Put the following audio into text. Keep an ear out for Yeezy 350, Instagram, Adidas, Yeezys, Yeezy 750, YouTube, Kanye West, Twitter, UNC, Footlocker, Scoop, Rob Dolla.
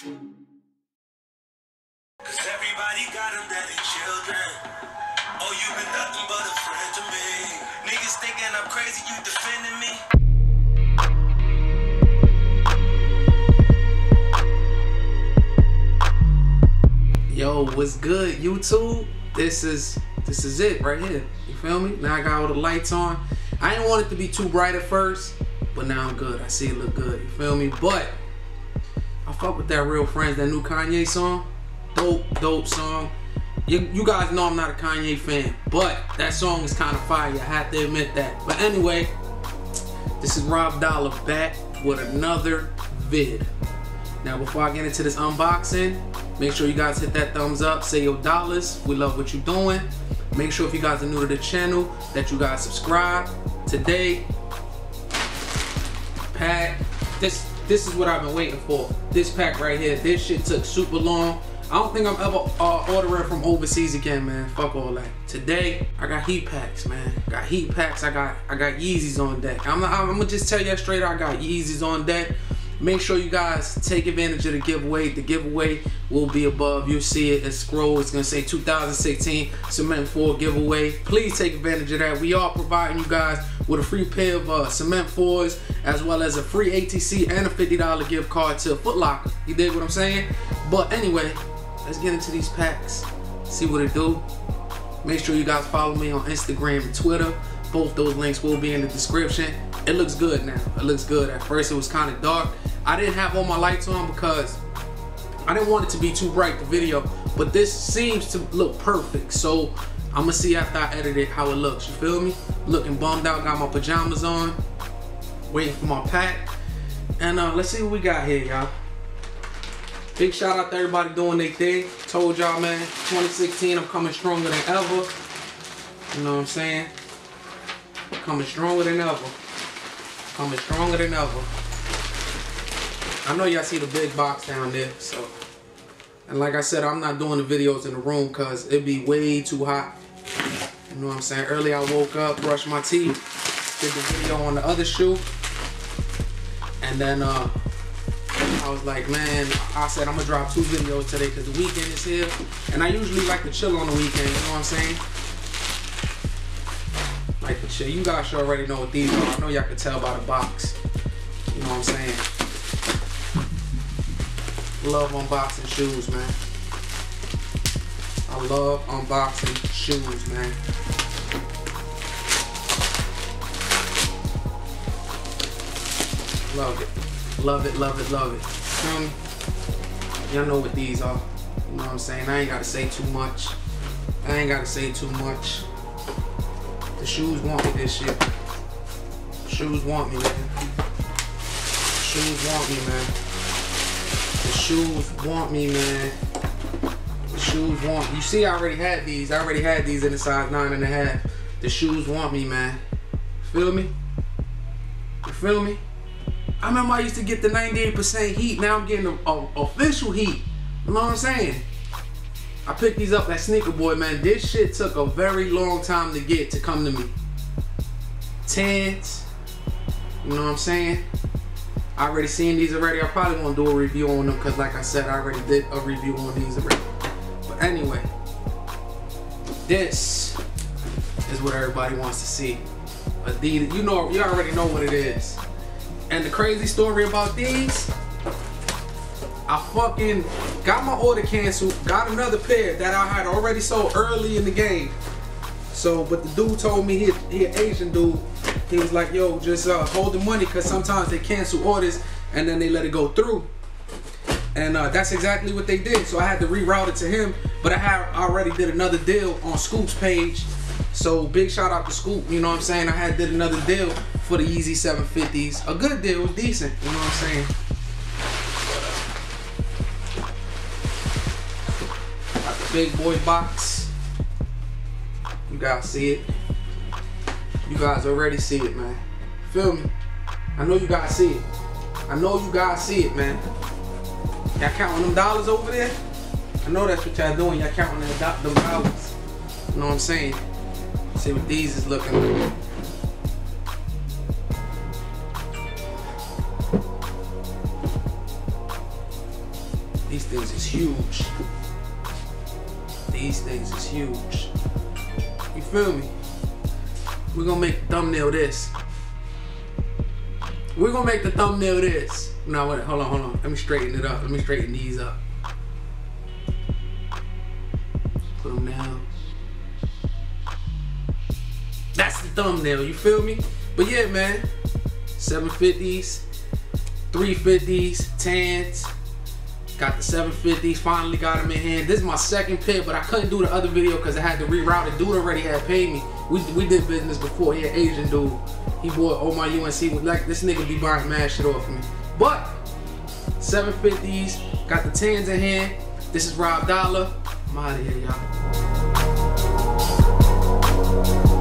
Cause everybody got them that they children. Oh, you've been nothing but a friend to me. Niggas thinking I'm crazy, you defending me. Yo, what's good, YouTube? This is it right here. You feel me? Now I got all the lights on. I didn't want it to be too bright at first, but now I'm good. I see it look good. You feel me? But I fuck with that Real Friends, that new Kanye song. Dope song. You guys know I'm not a Kanye fan, but that song is kind of fire. I have to admit that. But anyway, this is Rob Dolla back with another vid. Now, before I get into this unboxing, make sure you guys hit that thumbs up. Say your dollars. We love what you're doing. Make sure if you guys are new to the channel that you guys subscribe. Today, pack. This is what I've been waiting for. This pack right here. This shit took super long. I don't think I'm ever ordering from overseas again, man. Fuck all that. Today, I got heat packs, man. I got heat packs. I got Yeezys on deck. I'm gonna just tell you straight. I got Yeezys on deck. Make sure you guys take advantage of the giveaway. The giveaway will be above. You'll see it. It's scroll. It's gonna say 2016 Cement 4 giveaway. Please take advantage of that. We are providing you guys with a free pair of Cement 4s, as well as a free ATC and a $50 gift card to Foot Locker. You dig what I'm saying? But anyway, let's get into these packs. See what it do. Make sure you guys follow me on Instagram and Twitter. Both those links will be in the description. It looks good now. It looks good. At first, it was kind of dark. I didn't have all my lights on because I didn't want it to be too bright, the video, but this seems to look perfect. So I'm gonna see after I edit it how it looks. You feel me? Looking bummed out, got my pajamas on, waiting for my pack. And let's see what we got here, y'all. Big shout out to everybody doing their thing. Told y'all, man, 2016, I'm coming stronger than ever. You know what I'm saying? Coming stronger than ever. Coming stronger than ever. I know y'all see the big box down there, so. And like I said, I'm not doing the videos in the room because it'd be way too hot. You know what I'm saying? Early I woke up, brushed my teeth, did the video on the other shoe. And then I was like, man, I said I'm gonna drop two videos today because the weekend is here. And I usually like to chill on the weekend, you know what I'm saying? Like to chill. You guys should already know what these are. I know y'all can tell by the box. You know what I'm saying? Love unboxing shoes, man. I love unboxing shoes, man. Love it. Love it, love it, love it. Y'all know what these are. You know what I'm saying? I ain't gotta say too much. I ain't gotta say too much. The shoes want me this year. Shoes want me, man. Shoes want me, man. The shoes want me, man. The shoes want me. You see, I already had these. I already had these in the size 9.5. The shoes want me, man. Feel me? You feel me? I remember I used to get the 98% heat. Now I'm getting the official heat. You know what I'm saying? I picked these up at Sneaker Boy, man. This shit took a very long time to get to come to me. Tents. You know what I'm saying? I already seen these already. I probably won't do a review on them because, like I said, I already did a review on these already. But anyway, this is what everybody wants to see. Adidas, you know, you already know what it is. And the crazy story about these, I fucking got my order canceled, got another pair that I had already sold early in the game. So, but the dude told me, he an Asian dude. He was like, yo, just hold the money because sometimes they cancel orders and then they let it go through. And that's exactly what they did. So I had to reroute it to him, but I had already did another deal on Scoop's page. So big shout out to Scoop, you know what I'm saying? I had did another deal for the Yeezy 750s. A good deal, was decent, you know what I'm saying? Got the big boy box. You guys see it. You guys already see it, man. Feel me? I know you guys see it. I know you guys see it, man. Y'all counting them dollars over there? I know that's what y'all doing. Y'all counting them dollars. You know what I'm saying? Let's see what these is looking like. These things is huge. These things is huge. You feel me? We're gonna make the thumbnail this. We're gonna make the thumbnail this. No, wait, hold on, hold on. Let me straighten it up. Let me straighten these up. Put them down. That's the thumbnail, you feel me? But yeah, man. 750s, 350s, tans. Got the 750s, finally got them in hand. This is my second pair, but I couldn't do the other video because I had to reroute it. Dude already had paid me. We did business before. He an Asian dude. He bought all my UNC. Like, this nigga be buying mad shit off me. But 750s, got the tans in hand. This is Rob Dolla. I'm out of here, y'all.